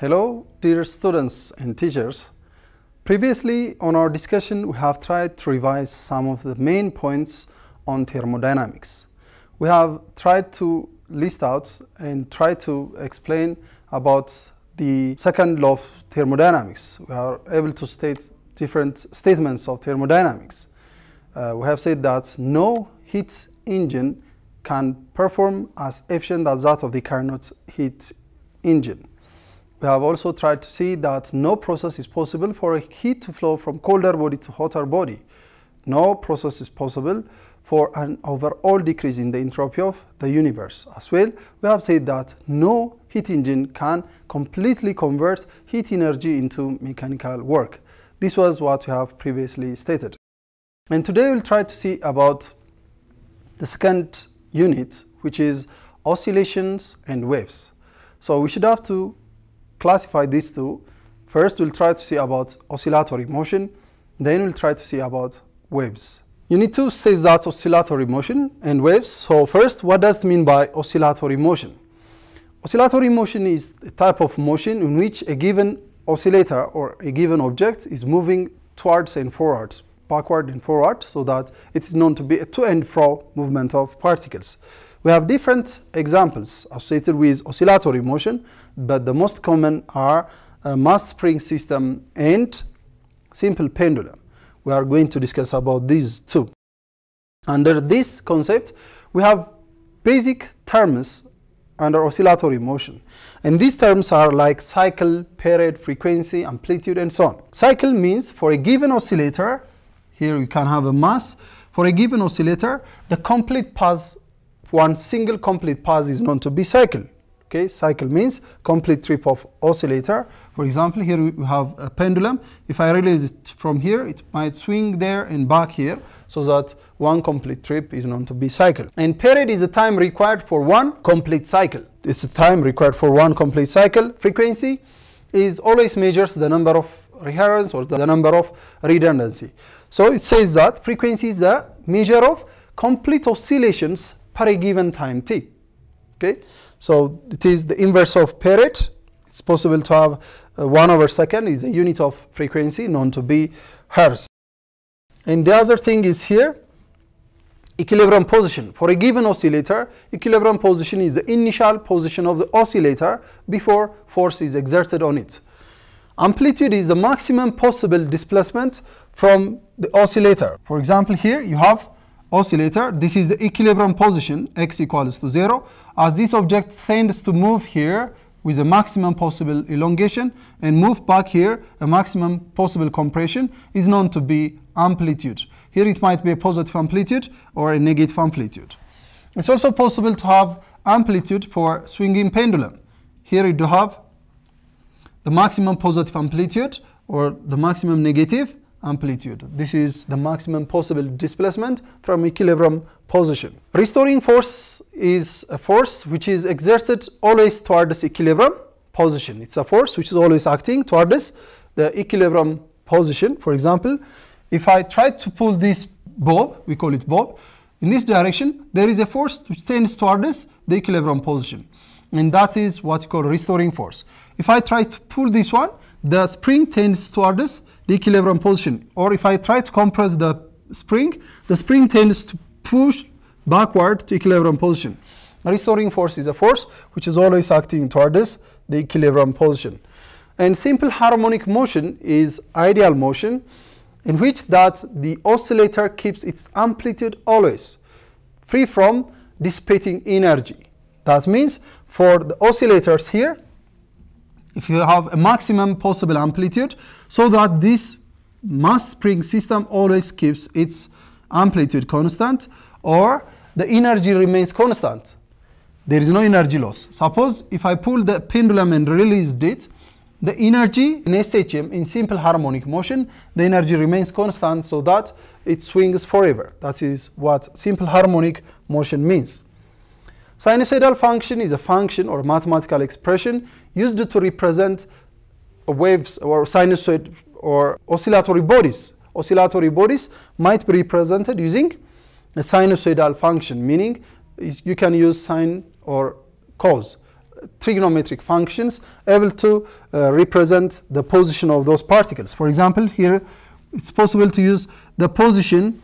Hello dear students and teachers. Previously on our discussion we have tried to revise some of the main points on thermodynamics. We have tried to list out and try to explain about the second law of thermodynamics. We are able to state different statements of thermodynamics. We have said that no heat engine can perform as efficient as that of the Carnot heat engine. We have also tried to see that no process is possible for heat to flow from colder body to hotter body. No process is possible for an overall decrease in the entropy of the universe. As well, we have said that no heat engine can completely convert heat energy into mechanical work. This was what we have previously stated. And today we'll try to see about the second unit, which is oscillations and waves. So we should have to classify these two. First, we'll try to see about oscillatory motion, then we'll try to see about waves. Unit 2 says that oscillatory motion and waves. So first, what does it mean by oscillatory motion? Oscillatory motion is a type of motion in which a given oscillator or a given object is moving towards and forwards, backward and forward, so that it is known to be a to and fro movement of particles. We have different examples associated with oscillatory motion, but the most common are mass spring system and simple pendulum. We are going to discuss about these two. Under this concept, we have basic terms under oscillatory motion. And these terms are like cycle, period, frequency, amplitude, and so on. Cycle means for a given oscillator, here we can have a mass, for a given oscillator, the complete path, one single complete pass is known to be cycle. Okay, cycle means complete trip of oscillator. For example, here we have a pendulum. If I release it from here, it might swing there and back here, so that one complete trip is known to be cycle. And period is the time required for one complete cycle. It's the time required for one complete cycle. Frequency is always measures the number of recurrence or the number of redundancy. So it says that frequency is the measure of complete oscillations per a given time t. Okay, so it is the inverse of period. It's possible to have 1/second is a unit of frequency known to be hertz. And the other thing is here, equilibrium position. For a given oscillator, equilibrium position is the initial position of the oscillator before force is exerted on it. Amplitude is the maximum possible displacement from the oscillator. For example, here you have oscillator, this is the equilibrium position, x = 0. As this object tends to move here with a maximum possible elongation and move back here, a maximum possible compression is known to be amplitude. Here it might be a positive amplitude or a negative amplitude. It's also possible to have amplitude for swinging pendulum. Here you do have the maximum positive amplitude or the maximum negative amplitude. This is the maximum possible displacement from equilibrium position. Restoring force is a force which is exerted always towards equilibrium position. It's a force which is always acting towards the equilibrium position. For example, if I try to pull this bob, we call it bob, in this direction, there is a force which tends towards the equilibrium position. And that is what you call restoring force. If I try to pull this one, the spring tends towards the equilibrium position, or if I try to compress the spring tends to push backward to equilibrium position. Restoring force is a force which is always acting towards the equilibrium position. And simple harmonic motion is ideal motion in which that the oscillator keeps its amplitude always free from dissipating energy. That means for the oscillators here, if you have a maximum possible amplitude, so that this mass spring system always keeps its amplitude constant, or the energy remains constant. There is no energy loss. Suppose if I pull the pendulum and released it, the energy in SHM, in simple harmonic motion, the energy remains constant so that it swings forever. That is what simple harmonic motion means. Sinusoidal function is a function or mathematical expression used to represent waves or sinusoid or oscillatory bodies. Oscillatory bodies might be represented using a sinusoidal function, meaning you can use sine or cos trigonometric functions able to represent the position of those particles. For example, here it's possible to use the position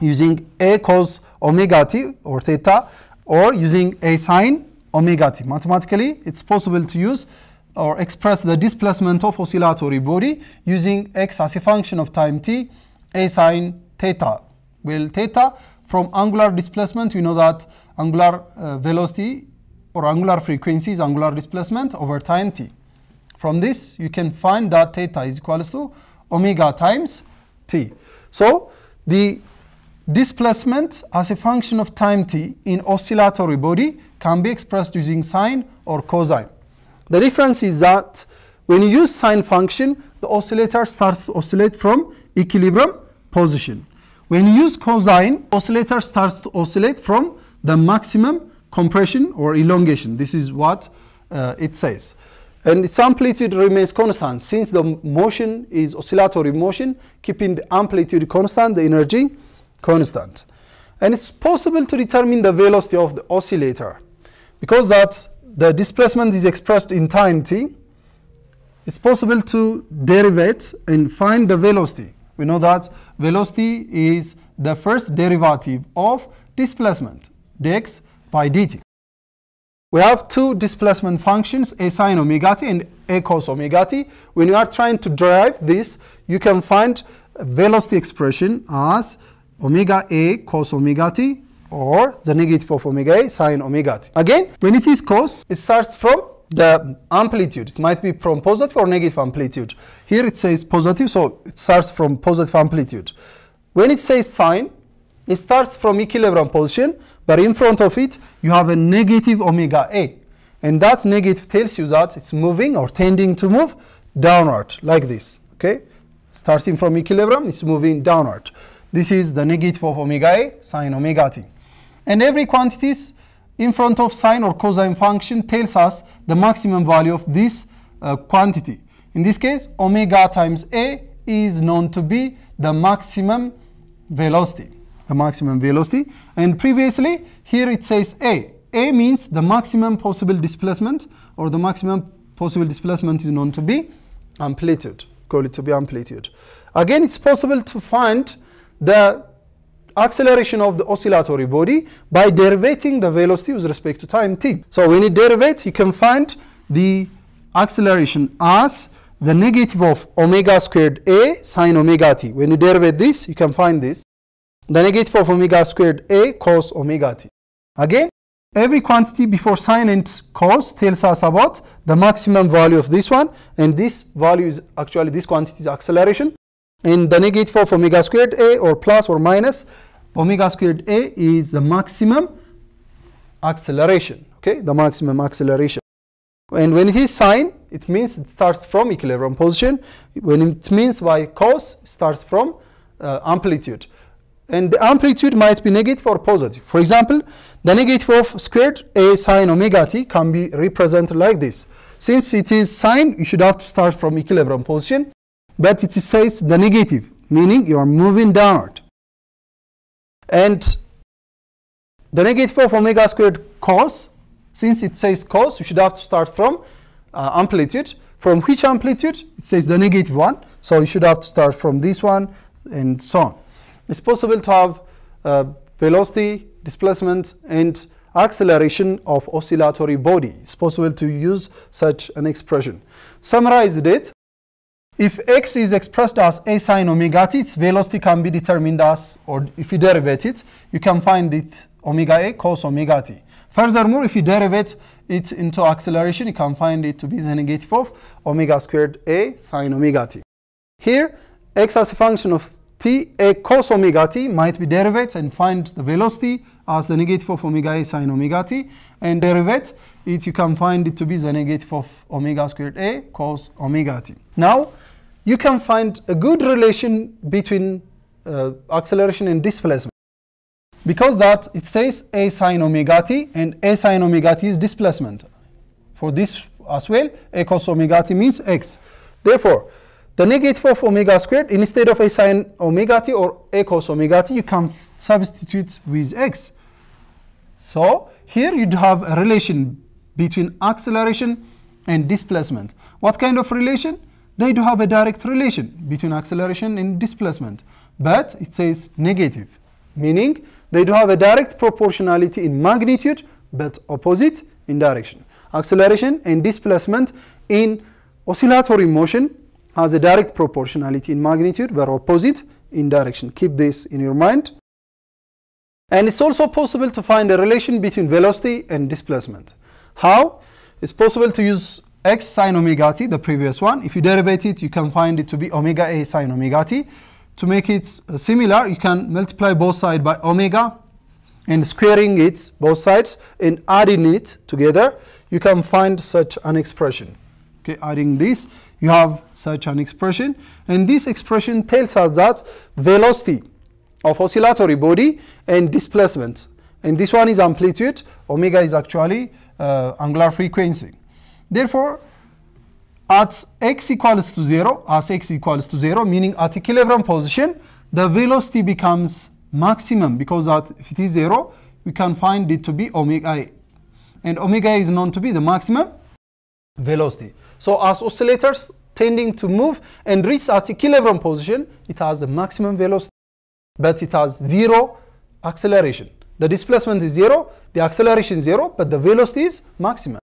using a cos omega t or theta, or using a sine omega t. Mathematically, it's possible to use or express the displacement of oscillatory body using x as a function of time t, a sine theta. Well, theta, from angular displacement, we know that angular velocity or angular frequency is angular displacement over time t. From this, you can find that theta is equals to omega times t. So the displacement as a function of time t in oscillatory body can be expressed using sine or cosine. The difference is that when you use sine function, the oscillator starts to oscillate from equilibrium position. When you use cosine, oscillator starts to oscillate from the maximum compression or elongation. This is what it says. And its amplitude remains constant. Since the motion is oscillatory motion, keeping the amplitude constant, the energy constant. And it's possible to determine the velocity of the oscillator. Because that the displacement is expressed in time t, it's possible to derivate and find the velocity. We know that velocity is the first derivative of displacement, dx by dt. We have two displacement functions, a sine omega t and a cos omega t. When you are trying to derive this, you can find velocity expression as omega a cos omega t, or the negative of omega a sine omega t. Again, when it is cos, it starts from the amplitude. It might be from positive or negative amplitude. Here it says positive, so it starts from positive amplitude. When it says sine, it starts from equilibrium position, but in front of it you have a negative omega a, and that negative tells you that it's moving or tending to move downward like this. Okay, starting from equilibrium, it's moving downward. This is the negative of omega a sine omega t. And every quantities in front of sine or cosine function tells us the maximum value of this quantity. In this case, omega times a is known to be the maximum velocity. The maximum velocity. And previously, here it says a. A means the maximum possible displacement, or the maximum possible displacement is known to be amplitude. Call it to be amplitude. Again, it's possible to find the acceleration of the oscillatory body by derivating the velocity with respect to time t. So when you derivate, you can find the acceleration as the negative of omega squared a sine omega t. When you derivate this, you can find this, the negative of omega squared a cos omega t. Again, every quantity before sine and cos tells us about the maximum value of this one, and this value is actually this quantity's acceleration, and the negative of omega squared a, or plus or minus omega squared a, is the maximum acceleration. Okay, the maximum acceleration. And when it is sine, it means it starts from equilibrium position. When it means by cos, it starts from amplitude. And the amplitude might be negative or positive. For example, the negative of squared a sine omega t can be represented like this. Since it is sine, you should have to start from equilibrium position, but it says the negative, meaning you are moving downward. And the negative of omega squared cos, since it says cos, you should have to start from amplitude. From which amplitude? It says the negative one, so you should have to start from this one, and so on. It's possible to have velocity, displacement, and acceleration of oscillatory body. It's possible to use such an expression. Summarized it. If x is expressed as a sine omega t, its velocity can be determined as, or if you derivate it, you can find it omega a cos omega t. Furthermore, if you derivate it into acceleration, you can find it to be the negative of omega squared a sine omega t. Here, x as a function of t, a cos omega t, might be derivated and find the velocity as the negative of omega a sine omega t, and derivate it, you can find it to be the negative of omega squared a cos omega t. Now, you can find a good relation between acceleration and displacement, because that it says a sine omega t, and a sine omega t is displacement. For this as well, a cos omega t means x. Therefore, the negative of omega squared, instead of a sine omega t or a cos omega t, you can substitute with x. So here you'd have a relation between acceleration and displacement. What kind of relation? They do have a direct relation between acceleration and displacement, but it says negative, meaning they do have a direct proportionality in magnitude but opposite in direction. Acceleration and displacement in oscillatory motion has a direct proportionality in magnitude but opposite in direction. Keep this in your mind. And it's also possible to find a relation between velocity and displacement. How? It's possible to use x sine omega t, the previous one. If you derive it, you can find it to be omega a sine omega t. To make it similar, you can multiply both sides by omega and squaring it, both sides, and adding it together, you can find such an expression. Okay, adding this, you have such an expression. And this expression tells us that velocity of oscillatory body and displacement. And this one is amplitude. Omega is actually angular frequency. Therefore, at x equals to 0, as x equals to 0, meaning at equilibrium position, the velocity becomes maximum, because that if it is 0, we can find it to be omega a. And omega a is known to be the maximum velocity. So as oscillators tending to move and reach at equilibrium position, it has the maximum velocity, but it has 0 acceleration. The displacement is 0, the acceleration is 0, but the velocity is maximum.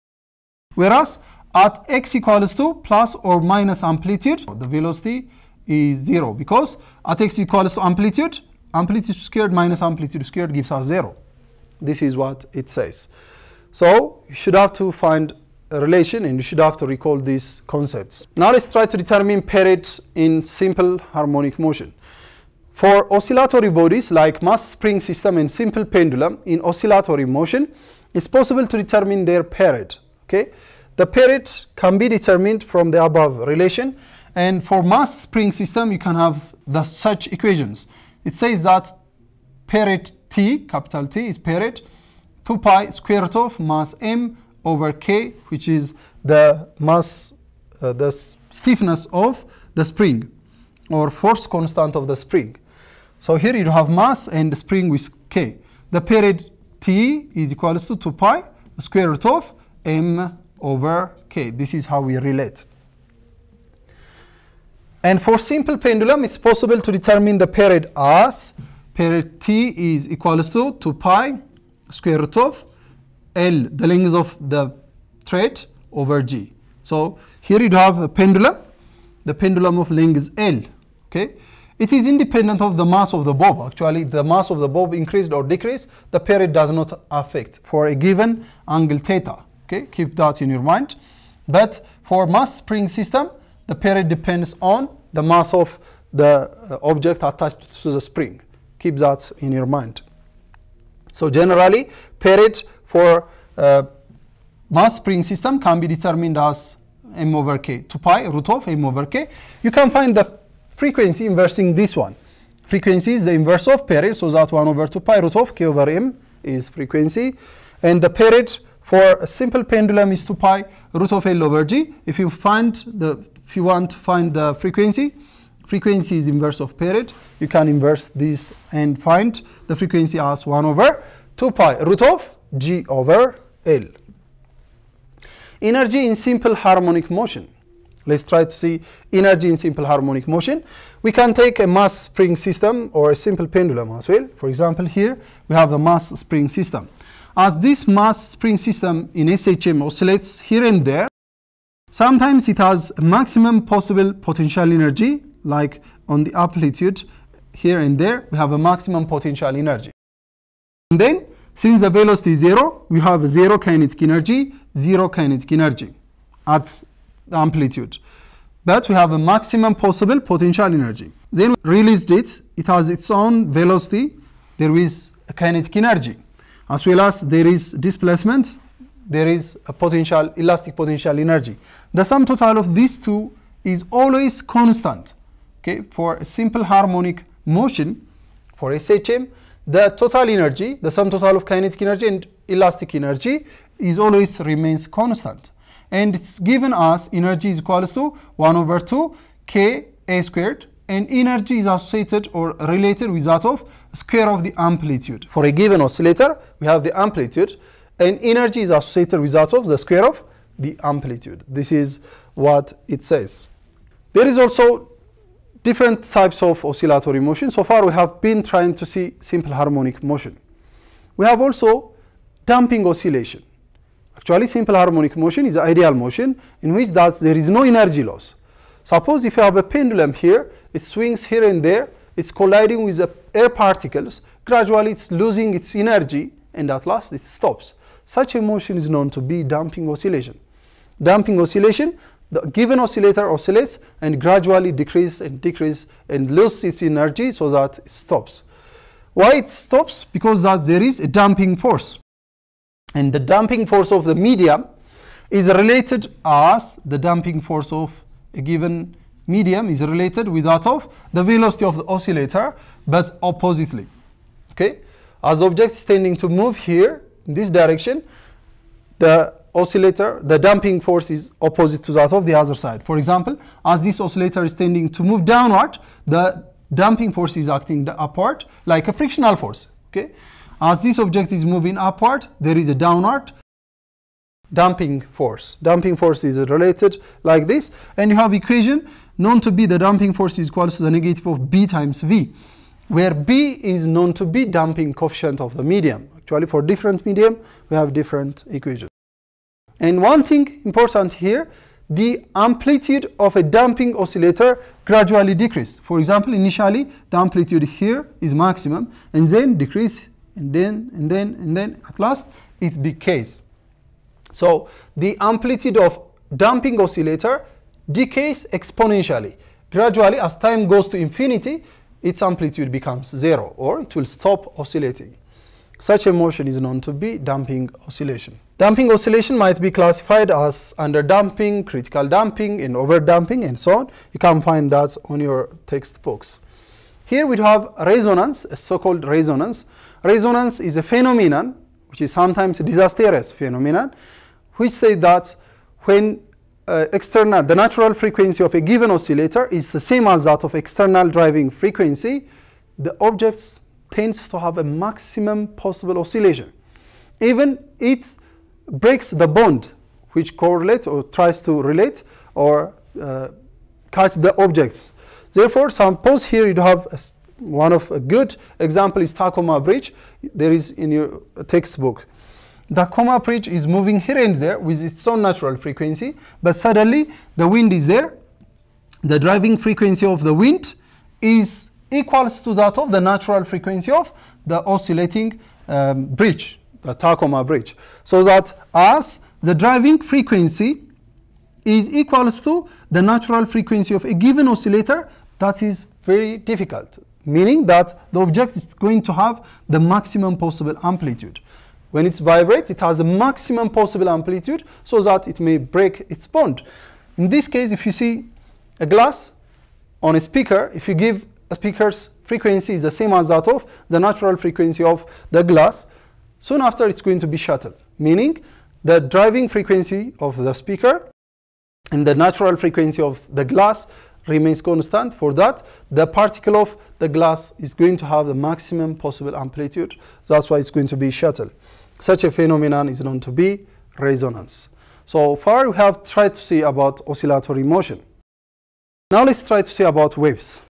Whereas at x equals to plus or minus amplitude, the velocity is 0, because at x equals to amplitude, amplitude squared minus amplitude squared gives us 0. This is what it says. So you should have to find a relation and you should have to recall these concepts. Now let's try to determine periods in simple harmonic motion. For oscillatory bodies like mass spring system and simple pendulum in oscillatory motion, it's possible to determine their period. Okay? The period can be determined from the above relation, and for mass spring system you can have such equations. It says that period T, capital T, is period 2 pi square root of mass m over k, which is the mass, the stiffness of the spring, or force constant of the spring. So here you have mass and the spring with k. The period T is equals to 2 pi square root of m over k. This is how we relate. And for simple pendulum, it's possible to determine the period as period T is equals to 2 pi square root of L, the length of the thread, over G. So here you have a pendulum. The pendulum of length is L. Okay? It is independent of the mass of the bob. Actually, the mass of the bob increased or decreased, the period does not affect for a given angle theta. Okay? Keep that in your mind. But for mass spring system, the period depends on the mass of the object attached to the spring. Keep that in your mind. So generally, period for mass spring system can be determined as m over k, 2 pi root of m over k. You can find the frequency inversing this one. Frequency is the inverse of period, so that 1 over 2 pi root of k over m is frequency. And the period for a simple pendulum is 2 pi root of L over G. If you want to find the frequency, frequency is inverse of period. You can inverse this and find the frequency as 1 over 2 pi root of G over L. Energy in simple harmonic motion. Let's try to see energy in simple harmonic motion. We can take a mass spring system or a simple pendulum as well. For example, here we have a mass spring system. As this mass spring system in SHM oscillates here and there, sometimes it has maximum possible potential energy, like on the amplitude here and there, we have a maximum potential energy. And then, since the velocity is 0, we have 0 kinetic energy, 0 kinetic energy at the amplitude. But we have a maximum possible potential energy. Then we released it, it has its own velocity, there is a kinetic energy. As well as there is displacement, there is a potential, elastic potential energy. The sum total of these two is always constant. Okay, for a simple harmonic motion, for SHM, the total energy, the sum total of kinetic energy and elastic energy is always remains constant. And it's given us energy is equals to 1 over 2 k a squared, and energy is associated or related with that of square of the amplitude. For a given oscillator, we have the amplitude, and energy is associated with that of the square of the amplitude. This is what it says. There is also different types of oscillatory motion. So far we have been trying to see simple harmonic motion. We have also damping oscillation. Actually, simple harmonic motion is ideal motion in which that there is no energy loss. Suppose if you have a pendulum here, it swings here and there, it's colliding with the air particles, gradually it's losing its energy, and at last it stops. Such a motion is known to be damping oscillation. Damping oscillation, the given oscillator oscillates and gradually decreases and loses its energy so that it stops. Why it stops? Because that there is a damping force. And the damping force of the medium is related as the damping force of a given medium is related with that of the velocity of the oscillator, but oppositely. Okay? As objects tending to move here in this direction, the oscillator, the damping force is opposite to that of the other side. For example, as this oscillator is tending to move downward, the damping force is acting upward like a frictional force. Okay? As this object is moving upward, there is a downward damping force. Damping force is related like this, and you have equation known to be the damping force is equal to the negative of B times V, where B is known to be damping coefficient of the medium. Actually, for different medium, we have different equations. And one thing important here, the amplitude of a damping oscillator gradually decreases. For example, initially, the amplitude here is maximum, and then decreases, and then at last, it decays. So, the amplitude of damping oscillator decays exponentially. Gradually, as time goes to infinity, its amplitude becomes zero, or it will stop oscillating. Such a motion is known to be damping oscillation. Damping oscillation might be classified as under damping, critical damping, and over damping, and so on. You can find that on your textbooks. Here we have resonance, a so-called resonance. Resonance is a phenomenon, which is sometimes a disastrous phenomenon, which says that when the natural frequency of a given oscillator is the same as that of external driving frequency, the object tends to have a maximum possible oscillation. Even it breaks the bond which correlates or tries to relate or catch the objects. Therefore, suppose here you have a good example is Tacoma Bridge. There is in your textbook. Tacoma Bridge is moving here and there with its own natural frequency, but suddenly the wind is there. The driving frequency of the wind is equals to that of the natural frequency of the oscillating bridge, the Tacoma Bridge. So that as the driving frequency is equals to the natural frequency of a given oscillator, that is very difficult. Meaning that the object is going to have the maximum possible amplitude. When it vibrates, it has a maximum possible amplitude so that it may break its bond. In this case, if you see a glass on a speaker, if you give a speaker's frequency is the same as that of the natural frequency of the glass, soon after it's going to be shattered, meaning the driving frequency of the speaker and the natural frequency of the glass remains constant. For that, the particle of the glass is going to have the maximum possible amplitude. That's why it's going to be shattered. Such a phenomenon is known to be resonance. So far, we have tried to see about oscillatory motion. Now let's try to see about waves.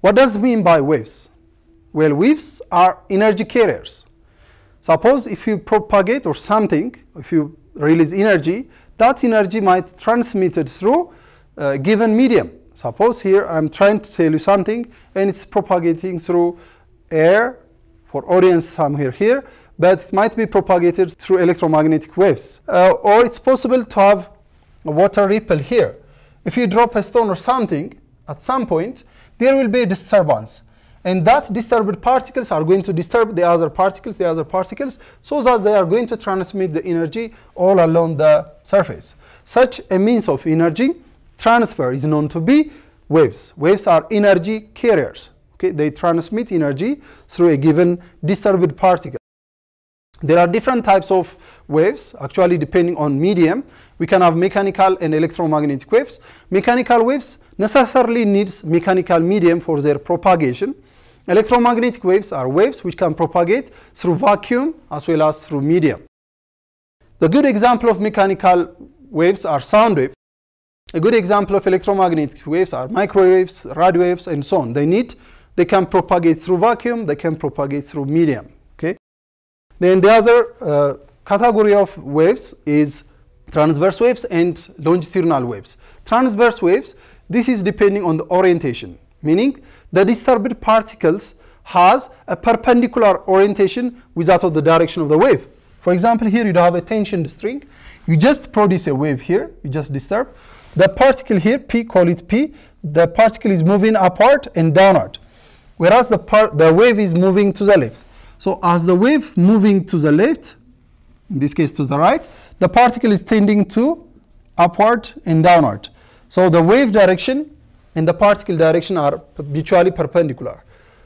What does it mean by waves? Well, waves are energy carriers. Suppose if you propagate or something, if you release energy, that energy might be transmitted through a given medium. Suppose here I'm trying to tell you something and it's propagating through air, for audience somewhere here, but it might be propagated through electromagnetic waves. Or it's possible to have a water ripple here. If you drop a stone or something, at some point there will be a disturbance. And that disturbed particles are going to disturb the other particles, so that they are going to transmit the energy all along the surface. Such a means of energy transfer is known to be waves. Waves are energy carriers. Okay? They transmit energy through a given disturbed particle. There are different types of waves, actually depending on medium. We can have mechanical and electromagnetic waves. Mechanical waves necessarily needs mechanical medium for their propagation. Electromagnetic waves are waves which can propagate through vacuum as well as through medium. The good example of mechanical waves are sound waves. A good example of electromagnetic waves are microwaves, radio waves, and so on. They can propagate through vacuum, they can propagate through medium. Okay. Then the other category of waves is transverse waves and longitudinal waves. Transverse waves, this is depending on the orientation, meaning the disturbed particles has a perpendicular orientation with that of the direction of the wave. For example, here you have a tensioned string. You just produce a wave here, you just disturb. The particle here, P, call it P, the particle is moving upward and downward, whereas the wave is moving to the left. So as the wave moving to the left, in this case to the right, the particle is tending to upward and downward. So the wave direction and the particle direction are mutually perpendicular.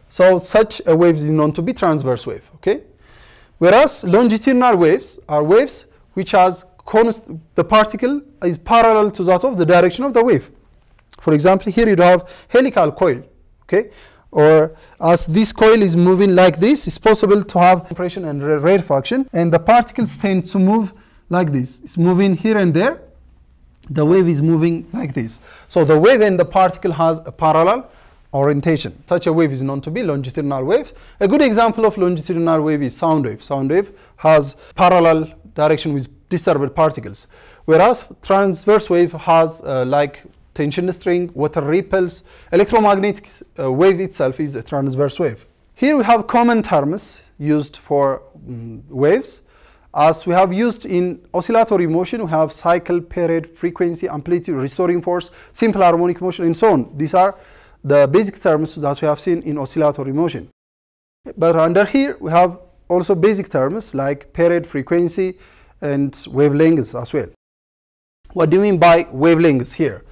So such a wave is known to be transverse wave, okay? Whereas longitudinal waves are waves which has the particle is parallel to that of the direction of the wave. For example, here you have helical coil, okay? Or as this coil is moving like this, it's possible to have compression and rarefaction, and the particles tend to move like this. It's moving here and there. The wave is moving like this. So the wave and the particle has a parallel orientation. Such a wave is known to be longitudinal wave. A good example of longitudinal wave is sound wave. Sound wave has parallel direction with disturbed particles, whereas transverse wave has like tension string, water ripples. Electromagnetic wave itself is a transverse wave. Here we have common terms used for waves. As we have used in oscillatory motion, we have cycle, period, frequency, amplitude, restoring force, simple harmonic motion, and so on. These are the basic terms that we have seen in oscillatory motion. But under here, we have also basic terms like period, frequency, and wavelengths as well. What do you mean by wavelengths here?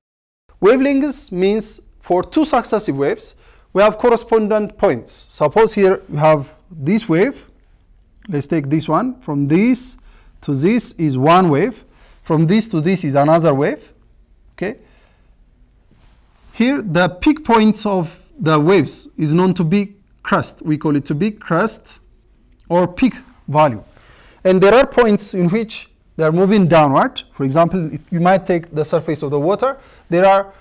Wavelengths means for two successive waves, we have correspondent points. Suppose here we have this wave. Let's take this one. From this to this is one wave. From this to this is another wave. Okay. Here the peak points of the waves is known to be crest. We call it to be crest or peak value. And there are points in which they are moving downward. For example, you might take the surface of the water. There are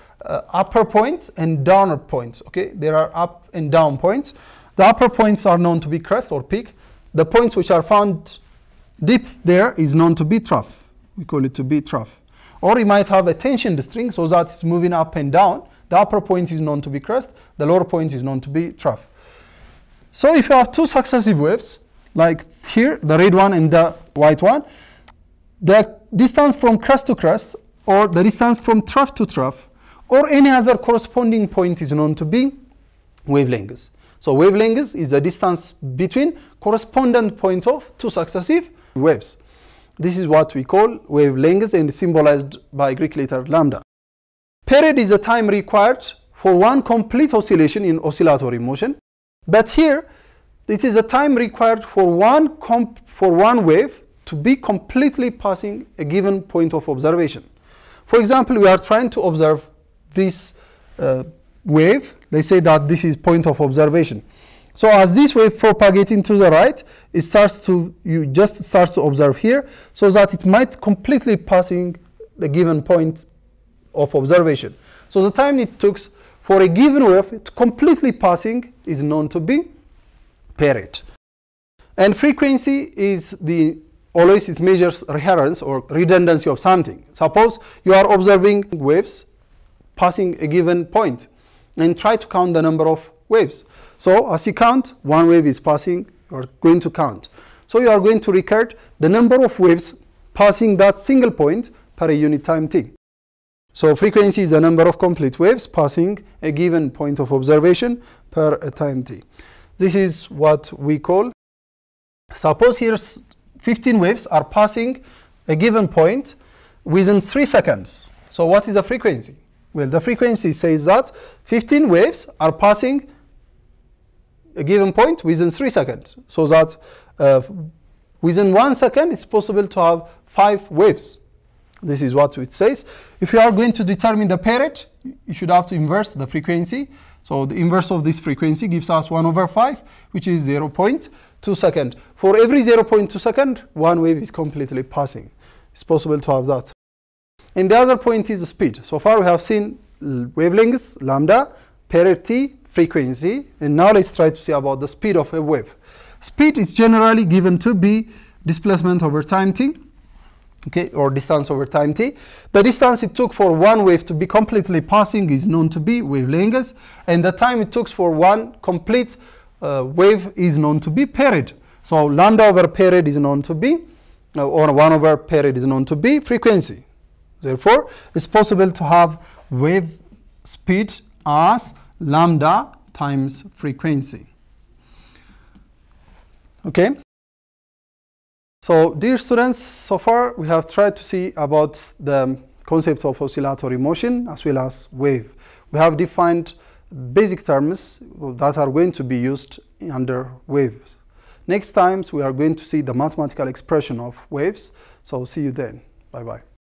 upper points and downward points. Okay, there are up and down points. The upper points are known to be crest or peak. The points which are found deep there is known to be trough. We call it to be trough. Or you might have a tensioned string so that it's moving up and down. The upper point is known to be crest. The lower point is known to be trough. So if you have two successive waves, like here, the red one and the white one, the distance from crest to crest, or the distance from trough to trough, or any other corresponding point is known to be wavelengths. So wavelengths is the distance between correspondent points of two successive waves. This is what we call wavelengths and symbolized by Greek letter lambda. Period is the time required for one complete oscillation in oscillatory motion, but here, it is the time required for one wave to be completely passing a given point of observation. For example, we are trying to observe this wave. They say that this is point of observation. So as this wave propagating to the right, it starts to you just start to observe here, so that it might completely passing the given point of observation. So the time it took for a given wave to completely passing is known to be period. And frequency is always it measures recurrence or redundancy of something. Suppose you are observing waves passing a given point and try to count the number of waves. So as you count, one wave is passing, you are going to count. So you are going to record the number of waves passing that single point per a unit time t. So frequency is the number of complete waves passing a given point of observation per a time t. This is what we call, suppose here 15 waves are passing a given point within 3 seconds. So what is the frequency? Well, the frequency says that 15 waves are passing a given point within 3 seconds. So that within 1 second, it's possible to have 5 waves. This is what it says. If you are going to determine the period, you should have to inverse the frequency. So the inverse of this frequency gives us 1/5, which is 0.2 2 seconds. For every 0.2 second, one wave is completely passing. It's possible to have that. And the other point is the speed. So far we have seen wavelengths, lambda, period t, frequency, and now let's try to see about the speed of a wave. Speed is generally given to be displacement over time t, okay, or distance over time t. The distance it took for one wave to be completely passing is known to be wavelengths, and the time it took for one complete wave is known to be period. So lambda over period is known to be, or 1 over period is known to be frequency. Therefore, it's possible to have wave speed as lambda times frequency. Okay. So, dear students, so far we have tried to see about the concept of oscillatory motion as well as wave. We have defined basic terms that are going to be used under waves. Next time, we are going to see the mathematical expression of waves. So, see you then. Bye-bye.